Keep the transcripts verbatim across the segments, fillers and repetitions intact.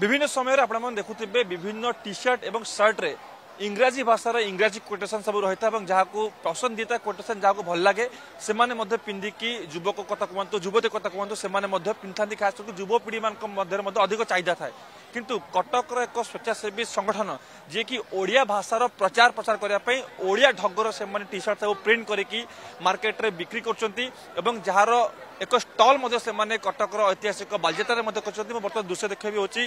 विभिन्न समय आपने देखुवे विभिन्न टी शर्ट और सर्ट रे इंग्राजी भाषार इंग्राजी कोटेसन सब रही है जहां पसंद दी था कोटेसन जहाँ भल लगे से पिंधिकी युवक कथा कहतु युवती कथा कहतु से पिंधा खास करके युवपीढ़ी मान अधिक चाहिदा थाए किंतु कटकर एक स्वेच्छासेवी संगठन जी कि ओडिया भाषार प्रचार प्रसार करने ओडिया ढगर से टी शर्ट सब प्रिंट करके मार्केट रे बिक्री कर एक स्टल कटकर ऐतिहासिक बालजेतारे बर्तमान दृश्य देखा भी होची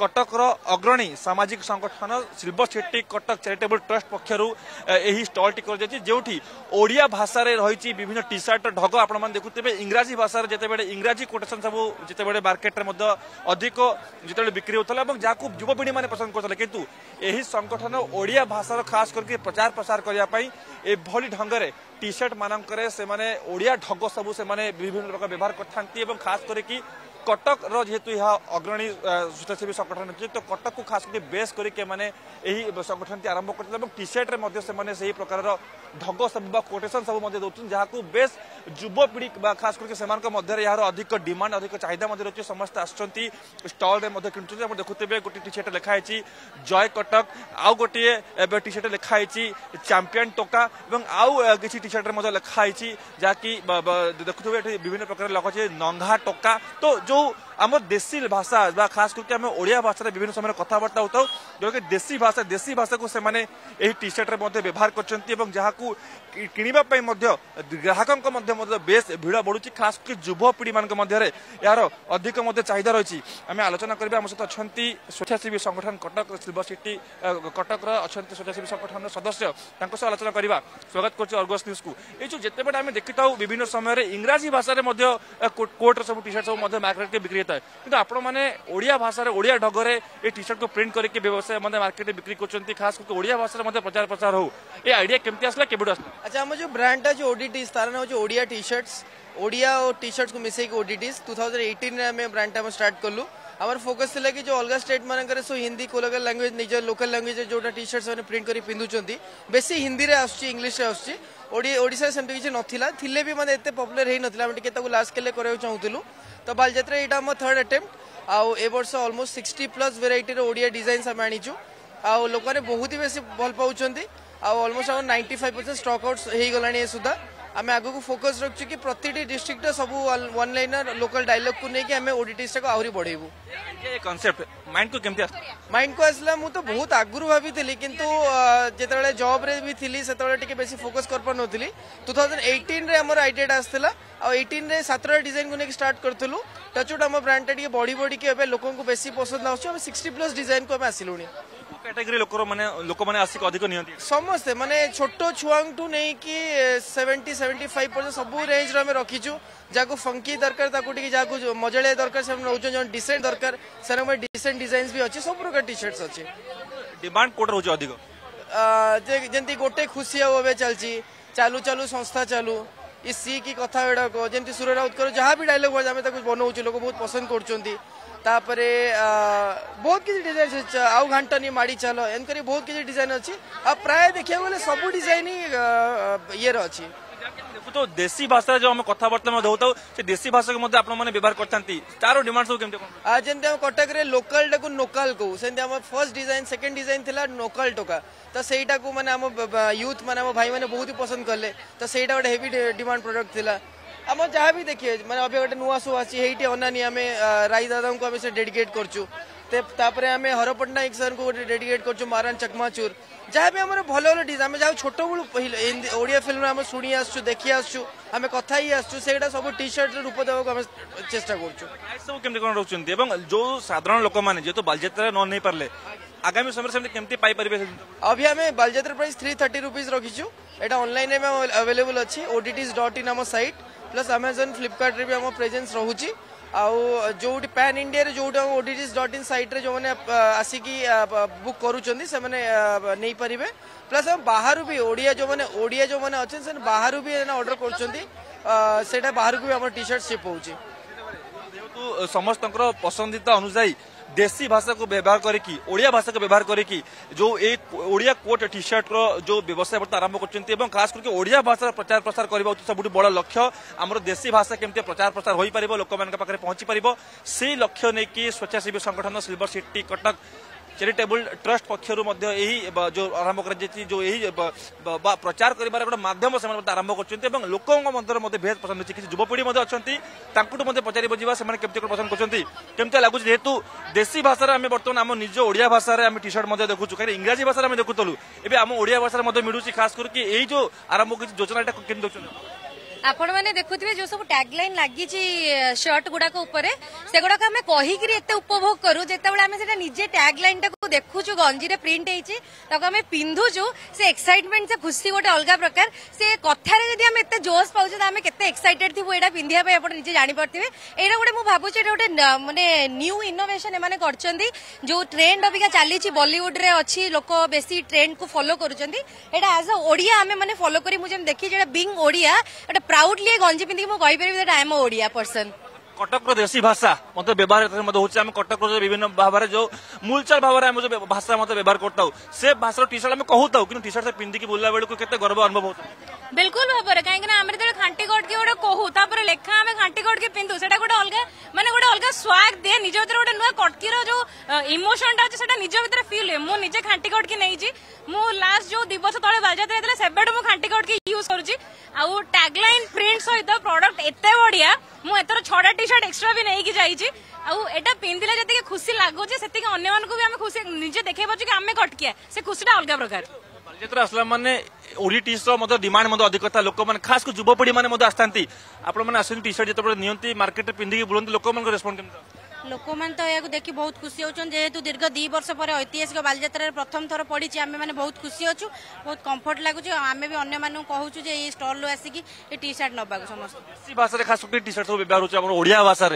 कटकर अग्रणी सामाजिक संगठन silver city Cuttack charitable trust पक्षरु एही स्टल टी कर जोठी ओडिया भाषा रे रही विभिन्न टी शर्ट ढग आपण मन देखुथिबे इंग्राजी भाषा जेते बेले इंग्राजी कोटेशन सब जेते बेले मार्केट रे मध्य अधिक जेते बेले बिक्री होतला एवं जाकू युवपीढ़ी माने पसंद करतले किंतु एही संगठन ओडिया भाषार खास करके प्रचार प्रसार करया पई ए भली ढंगरे टी शर्ट मानकरे से माने ओडिया ढग सब से माने विभिन्न प्रकार व्यवहार करथांती एवं खास करके कटक रो जेतु यहाँ अग्रणी स्वच्छासेवी संगठन अच्छे तो कटक को खास करके बेस करके माने यही संगठन टी आरंभ कर टी शर्ट रे मध्य से माने सही प्रकार ढग सब कोटेसन सब दौरान जहाँ बेस युवपीढ़ी खास करके से यार अधिक डिमांड अधिक चाहिदा रही समस्त आसुच्च स्टल कि देखुवे गोटे टी शर्ट लिखाई जय कटक आउ गोटे टी शर्ट लिखाई चैंपियन टोका और आउ किसी टी शर्ट लिखाई जहाँकि देखुवे विभिन्न प्रकार लगे नंगा टोका तो जो आम देशी भाषा खास करके आम ओडिया भाषा विभिन्न समय कथबार्ता होता हूँ जो देशी भाषा देशी भाषा को सेमाने यही टी शर्ट व्यवहार कर जहाँ कि ग्राहकों बेस भिड़ बढ़ुची खास करके युवपीढ़ी मानते यार अधिक चाहिदा रही आम आलोचना करवा आम सहित अच्छी स्वेच्छासेवी संगठन कटक सिल्वर सिटी कटक अच्छे स्वेच्छासेवी संगठन सदस्य सह आलोचना करवा स्वागत करगस न्यूज को ये जो जिते बड़े आम देखी था विभिन्न समय इंग्राजी भाषा कोर्टर सब टी शर्ट सब मार्केट के बिक्री होता है किंतु आप ओडिया भाषा ओडिया ढगरे ये टी शर्ट को प्रिंट करके व्यवसाय मार्केट में बिक्री कर खास करके ओडिया भाषा प्रचार प्रसार हो ये आइडिया केमती आसला केबड आसला अच्छा हम जो ब्रांड है जो ओडीटी तार नाम जो ओडिया टी शर्ट्स ओडिया और टी शर्ट्स को मिसेई ओडीटी दो हज़ार अठारह रे हमें ब्रांड टाइम स्टार्ट करलु आमर फोकस था कि जो अलग स्टेट मानक सो हिंदी को अलग लैंग्वेज निज लोकल लैंग्वेज जो टी शर्ट्स मैंने प्रिंट कर पिंधुंट बेसी हिंदी रे आसुची इंग्लिश रे आसुची ओडिशा सेमती किसी नाला थिले भी माने एते पॉपुलर हे नथिला हम टिके ताकु लास्ट केले करय चाहूतिलु तो बालजात्रा एटा हमर थर्ड अटेम्प्ट आउ ए वर्ष ऑलमोस्ट सिक्सटी प्लस वेराइटी रे ओडिया डिजाइन हम आनिचु आउ लोकाने बहुत ही बेसी भल पाउछंती आउ almost our ninety five percent stock outs हे गलानी ए सुधा आम आगे फोकस रखु कि प्रति डिस्ट्रिक्ट सब वन लाइनर लोकल डायलॉग को लेकिन आम ओडीटी को आहरी बढ़ेबू ये कॉन्सेप्ट माइंड को केमती माइंड को आसला मु तो बहुत आगुरी भाभी किंतु जिते जॉब रे भी थी से बेसी फोकस कर पार नी टू थाउज़ेंड एटीन रे आमर आइडिया आसाला और एटीन रे सतटा डिजाइन को लेकिन स्टार्ट करूँ टचोट आम ब्रांड टाइम बढ़ी बढ़ी लोक बेसी पसंद आम सिक्सटी प्लस डिजाइन को आसलू कैटेगरी लोक माने लोक माने आसिक अधिक नियंती समस्ते माने छोटो छुआंगठू नहीं कि सत्तर पचहत्तर परसेंट सब रेंज रे हमें रखीचु जाको फंकी दरकार ताको टिके जाको मजले दरकार से हम नउजो जन डिसेंट दरकार से हम डिसेंट डिजाइंस भी अछि सब प्रकार टी शर्ट्स अछि डिमांड कोड रहउ अधिक जे जेंती गोटे खुशी होवे चलची चालू चालू संस्था चालू ई सी की कथा एडा को जेंती सुरे राउत करो जहां भी डायलॉग हो जामे ताको बनउछु लोग बहुत पसंद करचोंती तापरे बहुत किसी डिजाइन आउ घंटा नहीं माड़ी चलो एम कर बहुत किसी डिजाइन अच्छी आ प्राय देखा गले सब डिजाइन ही ये अच्छी तो देशी भाषा जो हम कथबार्ता होता से देशी भाषा को व्यवहार करते तार डिमांड सब जमी कटक लोकल टाक नोकाल कहू से फर्स्ट डिजाइन सेकेंड डिजाइन थी नोकाल टोका तो सहीटा को मैंने यूथ मैंने भाई मैंने बहुत ही पसंद कले तो सहीटा गोटे हेवी डिमांड प्रोडक्ट थी आम जहाँ भी देखिए मैंने अभी गोटे नुआ शो आईटे अनानी आम राय दादा को आम से डेडिकेट करूँ तापर आम हर पट्टनायक सर को गोटे डेडिकेट करूँ मारान चकमाचूर जहाँ भी आम भल भल डिजाइन आम जहाँ छोट बलू ओडिया फिल्म आम शुणी आसु देखी आसु आम कथा ही आसु सेटा सब टी शर्ट रूप देवाक आम चेस्टा करूँ जो साधारण लोक मैंने जेहतु बालजात्रा न नहीं पारे आगामी समय से केमती पाई परिबे अभी आम Balijatra price three thirty rupees रखीचु एटा ऑनलाइन अवेलेबल अच्छी ओडीटीज़ डॉट इन आम साइट प्लस अमेजन फ्लिपकार्ट रे भी हम प्रेजेंस रहुची आउ जो पैन इंडिया रे जो ओडीटीज़ डॉट इन साइट रे जो माने आसिकी बुक करूचंदी से माने नहीं परिबे प्लस हम बाहर भी ओडिया जो माने ओडिया जो माने अछन से बाहर भी ऑर्डर करूचंदी सेटा बाहर को भी हम टी-शर्ट शिप होउची समस्त पसंदीदा अनुसार देशी भाषा को व्यवहार करके ओडिया भाषा को व्यवहार करके जो एक ओडिया कोट टी शर्ट रो जो व्यवसाय बर्तमान आरंभ करछन्ती एवं खास करके ओडिया भाषा प्रचार प्रसार करबा सबुठी बड़ लक्ष्य आमर देशी भाषा केमते प्रचार प्रसार होई पारिबो लोक मानका पाखरे पहुंची पारिबो से लक्ष्य नै कि स्वच्छासेवी संगठन silver city Cuttack charitable trust पक्षरु मध्य एही जो आरंभ कर जेति जो एही प्रचार करिबार एक माध्यम से आरंभ करछन्ती एवं लोकंग मन्त्र मध्ये भेद पसंद अछि कि युवपीढ़ी मध्ये अछन्ती तांकुट मध्ये पचारि बुझिबा से माने केमते पसंद करछन्ती केमते लागु जेतु देसी भाषा रे आमे वर्तमान आम निज ओडिया भाषा रे आमे टी-शर्ट मध्ये देखु चुके रे इंग्रजी भाषा रे आमे देखुतलु एबे आम ओडिया भाषा रे मध्ये मिलुछि खास कर कि एही जो आरंभ कि योजनाटा केन देखछन्ती आपण मैंने देखुवे जो सब टैगलाइन लगी शर्ट गुड़ाक सेगुड़ाक आम कहीकि एत उपभोग करूँ जितेबाला आम निजे टैगलाइन टाक देखुचु गंजी रे प्रिंट होती पिंधुचु से एक्साइटमेंट से खुशी गोटे अलग प्रकार से कथार जब आम एत जोश पाचे तो आम के एक्साइटेड थी यहाँ पिंधापी आप निजे जापे यहाँ गोटे मुझे भावुँ गोटे मानने न्यू इनोवेशन एम कर जो ट्रेंड अबिका चली बॉलीवुड रे अच्छी लोक बेसी ट्रेंड को फॉलो करें फॉलो करी मुझे देखी बिंग ओडिया प्राउडली गंजी पिंधिक मो गई परबि that I am a Odia person Cuttack रो देसी भाषा मतलब व्यवहार मतलब होचे हम कटक रो विभिन्न भावर जो मूलचर भावर हम जो भाषा मतलब व्यवहार करताउ से भाषा टी शर्ट हम कहूताउ कि टी शर्ट से पिंधि के बोलला बेल को केते गर्व अनुभव होता बिल्कुल भावर काहे कि ना हमरे तो खांटी गोड के ओडा कहू तापर लेखा हम खांटी गोड के पिंधु सेटा गोडा अलगा माने गोडा अलगा स्वाग दे निज भीतर गोडा नुवा कटकी रो जो इमोशन टा सेटा निज भीतर फील है मो निजे खांटी गोड के नै छी मो लास्ट जो दिवस तळे बाजाते हेतले सेबेड मो खांटी गोड के यूज करू छी आउ टैगलाइन प्रिंट सहित प्रोडक्ट एते बढ़िया मो एतरो छडा टी शर्ट एक्स्ट्रा भी नहीं जाइए पिंधिले जैसे खुशी लगुच से भी खुशी निजे देखे पार्छ कि आम कटकिया से खुशीटा अलग प्रकार बालियात्रा असला माने ओडिटीस रो डिमांड मद अधिक था लोक माने खास कर युवपीढ़ी माने आसथांती आपण माने आसथि टी शर्ट जतबे नियंती मार्केट रे पिंधिके बुलंती लोक मान रेस्पोंड केमता लोक मैंने तो यह देखिए बहुत खुशी होचन जेहेतु दीर्घ दी वर्ष पर ऐतिहासिक बालजात्रा प्रथम थर पड़ी आम मैंने बहुत खुशी अच्छु बहुत कंफर्ट लगुच आम भी अगर कहूँ ये स्टल रू आसिक टी शर्ट ना समस्त भाषा में खास कर टी शर्ट सब व्यवहार होड़िया भाषा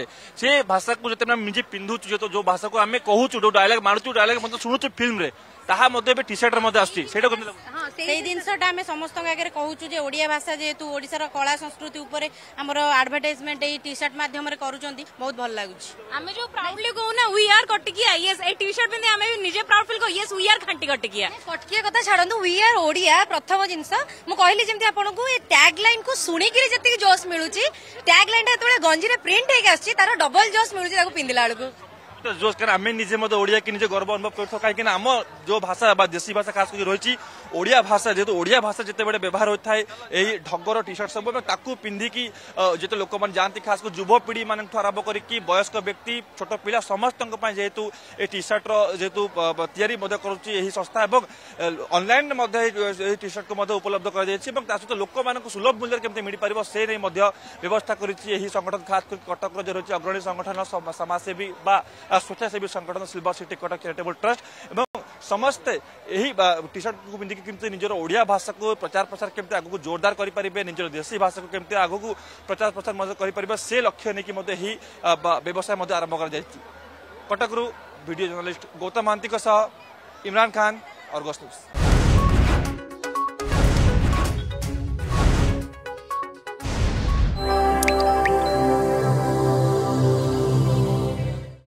से भाषा को जो निजे पिंधुचु जो भाषा को आम कहूँ जो डायलग मारूचु डायलग मतलब शुणुचु फिल्म रे ताहा मते टी शर्ट रे आसीटा हाँ से जिनटा आम समस्त आगे कहूँ जो ओडिया भाषा जेहेतु ओडिशार कला संस्कृति उपर आम एडवर्टाइजमेंट टी शर्ट माध्यम कर बहुत भल लगुच आम जो प्राउडली कहू ना वी आर कटकिया यस ए टी शर्ट पिंधे आम निजे प्राउड फील को यस वी आर खांटी कटकिया कटकिया कथा छाड़ू वी आर ओडिया प्रथम जिनस मु कहली जेमती आपनको ए टैग लाइन को सुनिकरी जति जोश मिलुची टैग लाइन जेतबे गंजी रे प्रिंट हे आसी तारो डबल जोश मिलुची ताको पिंदिला बेलको जोश कारण आम निजे मत ओडिया की निजे गर्व अनुभव करथौ काहे कि ना हम जो भाषा बा देसी भाषा खास कर रही ओडिया भाषा जेतु ओडिया भाषा जेते बडे व्यवहार होय थाए एही ढगर टी शर्ट सब ताकू पिंधी की जेते लोक मन जानती खास कर युवा पीढ़ी मानन ठराबो करी की वयस्क व्यक्ति छोट पिला समस्त पय जेतु ए टी शर्ट रो जेतु तयारी मदद करूची एही संस्था एवं ऑनलाइन मध्य एही टी शर्ट को मध्य उपलब्ध कर दैछि एवं तासुत लोक मान को सुलभ मूल्य केमते मिलि पारिबो से नै मध्य व्यवस्था करूची एही संगठन खास कर कटक रो जे रही अग्रणी संगठन समाजसेवी बा स्वच्छासेवी संगठन silver city Cuttack charitable trust एवं समस्त यही टी शर्ट को पिंधिक केमती निजर ओडिया भाषा को प्रचार प्रसार केमती आगु जोरदार करें निजर देशी भाषा को केमती आगु प्रचार प्रसार करें से लक्ष्य नहीं कि व्यवसाय आरंभ कर कटक वीडियो जर्नलिस्ट गौतम महंती सह इमरान खान और अर्गस न्यूज।